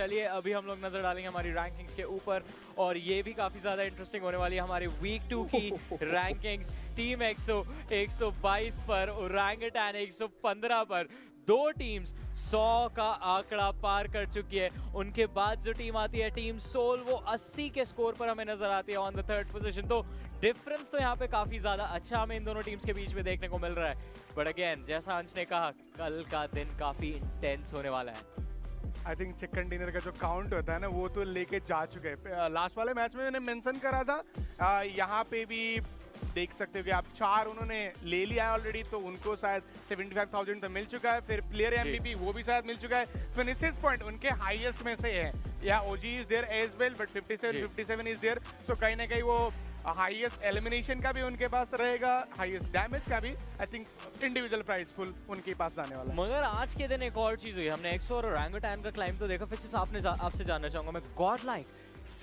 चलिए अभी हम लोग नजर डालेंगे हमारी रैंकिंग्स के ऊपर और ये भी काफी ज्यादा इंटरेस्टिंग होने वाली है। हमारी वीक 2 की रैंकिंग्स टीम एक्सो 122 पर और रैंगटैन 115 पर, दो टीम्स 100 का आंकड़ा पार कर चुकी है। उनके बाद जो टीम आती है टीम सोल वो 80 के स्कोर पर हमें नजर आती है ऑन द थर्ड पोजीशन। तो डिफरेंस तो यहाँ पे काफी ज्यादा अच्छा हमें इन दोनों टीम्स के बीच में देखने को मिल रहा है। बट अगेन जैसा अंश ने कहा कल का दिन काफी इंटेंस होने वाला है। आई थिंक चिकन डिनर का जो काउंट होता है ना वो तो लेके जा चुके हैं। लास्ट वाले मैच में मैंने मेंशन करा था, यहाँ पे भी देख सकते हो कि आप 4 उन्होंने ले लिया है ऑलरेडी, तो उनको शायद 75,000 तो मिल चुका है। फिर प्लेयर एमवीपी वो भी शायद मिल चुका है। फिनिशेस पॉइंट उनके हाईएस्ट में से है या OG is there as well but 57 is there, so कहीं ना कहीं वो हाईएस्ट एलिमिनेशन का भी उनके पास रहेगा, हाईएस्ट डैमेज का भी। I think individual price pool उनके पास जाने वाला है। मगर आज के दिन एक और चीज हुई, हमने एक्सो और रैंगटैन का क्लाइंब तो देखा। फिर आपसे जानना चाहूंगा मैं, गॉडलाइक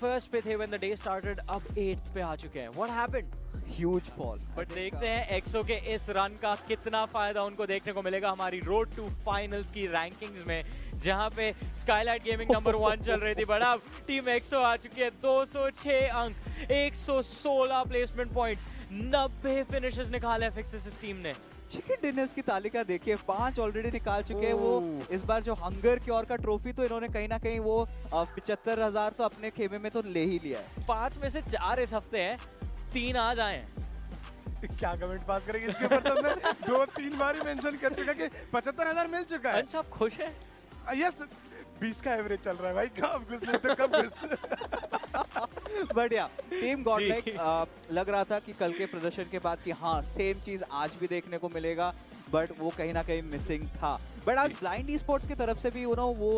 फर्स्ट पे थे व्हेन द डे स्टार्टेड, अब 8th पे आ चुके हैं। What happened? Huge fall. But देखते हैं एक्सो के इस रन का कितना फायदा उनको देखने को मिलेगा हमारी रोड टू फाइनल्स की रैंकिंग्स में, जहां पे स्काईलाइट गेमिंग नंबर 1 चल रही थी। बट अब टीम एक्सो आ चुकी है 206 अंक, 116 प्लेसमेंट पॉइंट्स, 90 फिनिशेस निकाले एफएक्सेस इस टीम ने। चिकन डिनर्स की तालिका देखिए, 5 ऑलरेडी निकाल चुके हैं वो। इस बार जो हंगर की ओर का ट्रॉफी तो इन्होंने कहीं ना कहीं वो 75,000 तो अपने खेमे में तो ले ही लिया है। 5 में से 4 इस हफ्ते हैं, 3 आज आए हैं। क्या कमेंट पास करेंगे इसके ऊपर? तो मैं 2-3 बार ही मेंशन कर चुका कि 75,000 मिल चुका है। अच्छा आप खुश हैं? यस, 20 का एवरेज चल रहा है भाई, कब घुस तो कब घुस। बढ़िया। टीम गॉडलाइक लग रहा था कि कल के प्रदर्शन के बाद कि हाँ सेम चीज आज भी देखने को मिलेगा, बट वो कहीं ना कहीं मिसिंग था। बट आज ब्लाइंड ई-स्पोर्ट्स की तरफ से भी वो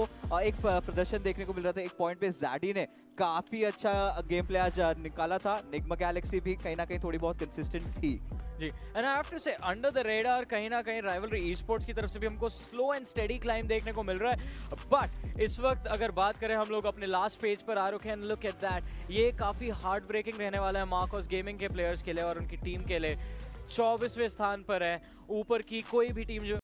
एक प्रदर्शन देखने को मिल रहा था। एक पॉइंट पे जैडी ने काफी अच्छा गेम प्ले आज निकाला था। निग्मा गैलेक्सी भी कहीं ना कहीं थोड़ी बहुत कंसिस्टेंट थी जी। And I have to say under the radar कहीं ना कहीं राइवलरी ई-स्पोर्ट्स की तरफ से भी हमको स्लो एंड स्टेडी क्लाइंब देखने को मिल रहा है। बट इस वक्त अगर बात करें हम लोग अपने लास्ट पेज पर आ रुके हैं, लुक एट दैट, ये काफी हार्ट ब्रेकिंग रहने वाला है मार्कस गेमिंग के प्लेयर्स के लिए और उनकी टीम के लिए। 24वें स्थान पर है, ऊपर की कोई भी टीम जो